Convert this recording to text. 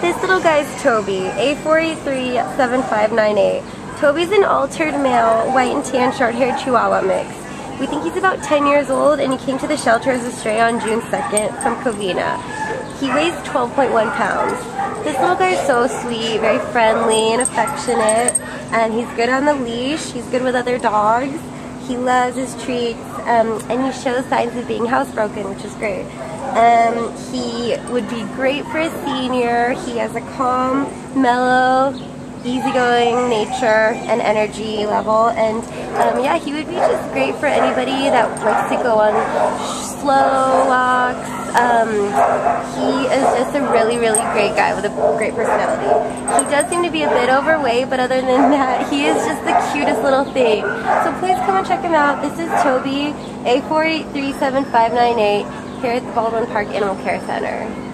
This little guy's Toby, A4837598. Toby's an altered male, white and tan, short-haired Chihuahua mix. We think he's about 10 years old, and he came to the shelter as a stray on June 2nd from Covina. He weighs 12.1 pounds. This little guy is so sweet, very friendly and affectionate, and he's good on the leash, he's good with other dogs. He loves his treats, and he shows signs of being housebroken, which is great. He would be great for a senior. He has a calm, mellow, easygoing nature and energy level, and yeah, he would be just great for anybody that likes to go on slow walks. He is just a really great guy with a great personality. He does seem to be a bit overweight, but other than that, he is just the cutest little thing. So please come and check him out. This is Toby, A4837598, here at the Baldwin Park Animal Care Center.